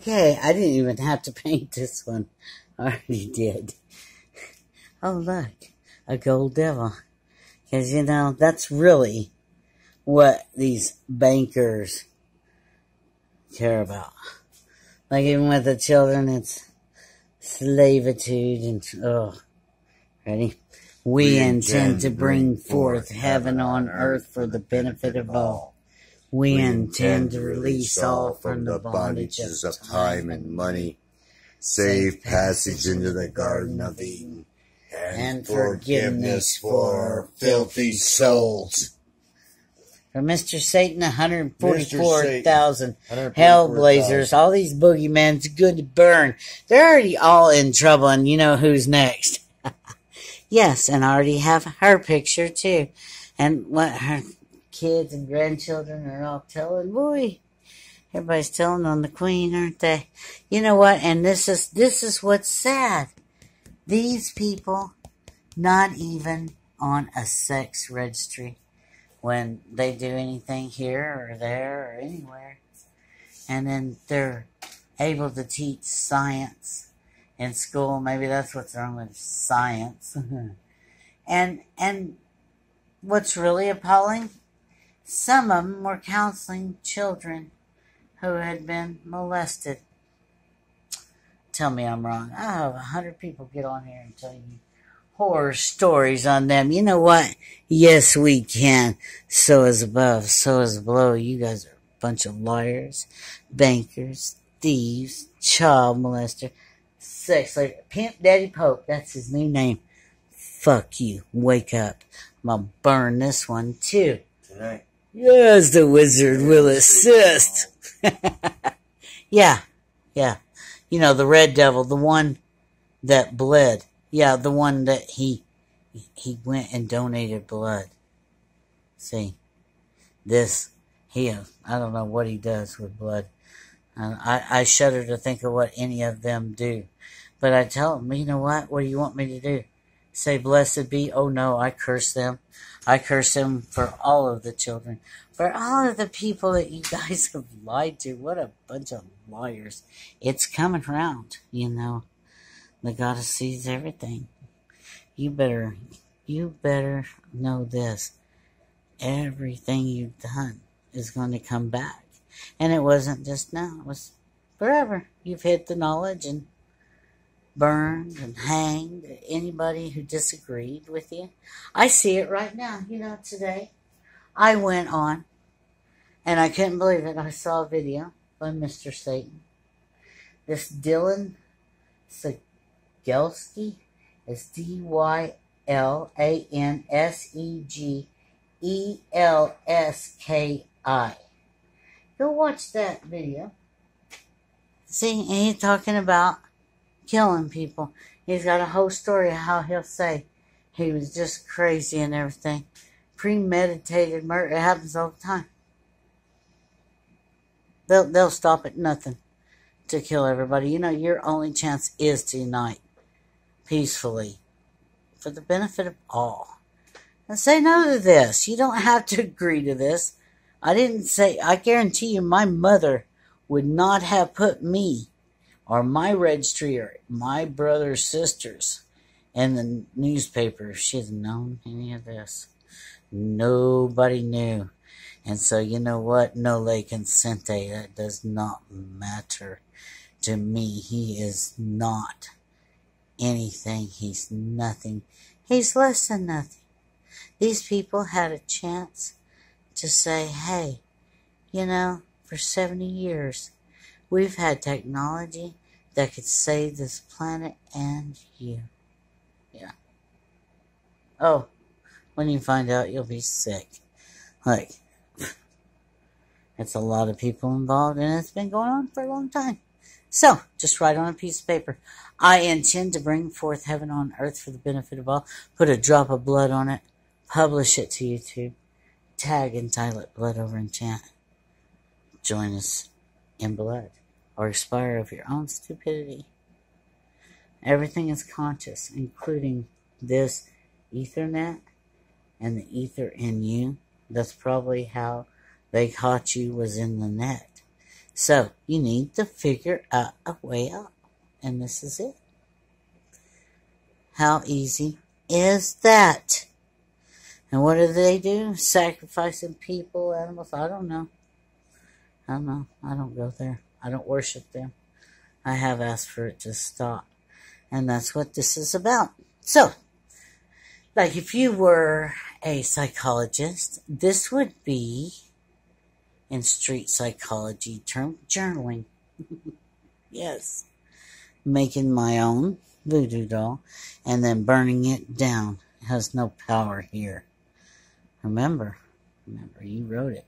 Okay, I didn't even have to paint this one. I already did. Oh, look. A gold devil. Because, you know, that's really what these bankers care about. Like, even with the children, it's slavitude and, oh, ready? We intend to bring forth heaven on earth for the benefit of all. We intend to release all from the bondages of time and money. Safe passage into the Garden of Eden. And forgiveness for filthy souls. For Mr. Satan, 144,000 hellblazers. All these boogeymen's good to burn. They're already all in trouble, and you know who's next. Yes, and I already have her picture, too. And what her kids and grandchildren are all telling. Boy, everybody's telling on the queen, aren't they? You know what? And this is what's sad. These people, not even on a sex registry when they do anything here or there or anywhere. And then they're able to teach science in school. Maybe that's what's wrong with science. And what's really appalling, some of them were counseling children who had been molested. Tell me I'm wrong. I have 100 people get on here and tell you horror stories on them. You know what? Yes, we can. So is above, so is below. You guys are a bunch of liars, bankers, thieves, child molester, sex slaver, Pimp Daddy Pope. That's his new name. Fuck you. Wake up. I'm going to burn this one, too. Tonight. Yes, the wizard will assist. Yeah. You know, the red devil, the one that bled. Yeah, the one that he went and donated blood. See, this here, I don't know what he does with blood. I shudder to think of what any of them do. But I tell them, you know what do you want me to do? Say, blessed be, oh no, I curse them. I curse them for all of the children. For all of the people that you guys have lied to, what a bunch of lawyers. It's coming around, you know. The goddess sees everything. You better know this. Everything you've done is going to come back. And it wasn't just now. It was forever. You've hid the knowledge and burned and hanged anybody who disagreed with you. I see it right now. You know, today I went on. And I couldn't believe it. I saw a video by Mr. Satan. This Dylan Segelski is Dylan Segelski. Go watch that video. See, and he's talking about killing people. He's got a whole story of how he'll say he was just crazy and everything. Premeditated murder. It happens all the time. They'll stop at nothing to kill everybody. You know, your only chance is to unite peacefully for the benefit of all. And say no to this. You don't have to agree to this. I didn't say, I guarantee you my mother would not have put me or my registry or my brother's sisters in the newspaper if she had known any of this. Nobody knew. And so, you know what? Noli consente. That does not matter to me. He is not anything. He's nothing. He's less than nothing. These people had a chance to say, hey, you know, for 70 years, we've had technology that could save this planet and you. Yeah. Oh, when you find out, you'll be sick. Like, it's a lot of people involved, and it's been going on for a long time. So, just write on a piece of paper. I intend to bring forth heaven on earth for the benefit of all. Put a drop of blood on it. Publish it to YouTube. Tag and title it Blood Over Intent. Join us in blood, or expire of your own stupidity. Everything is conscious, including this Ethernet and the ether in you. That's probably how they caught you, was in the net. So you need to figure out a way out. And this is it. How easy is that? And what do? Sacrificing people, animals? I don't know. I don't know. I don't go there. I don't worship them. I have asked for it to stop. And that's what this is about. So, like if you were a psychologist, this would be, in street psychology term, journaling. Yes. Making my own voodoo doll and then burning it down. It has no power here. Remember, you wrote it.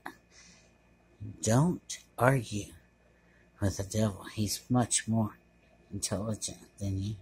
Don't argue with the devil. He's much more intelligent than you.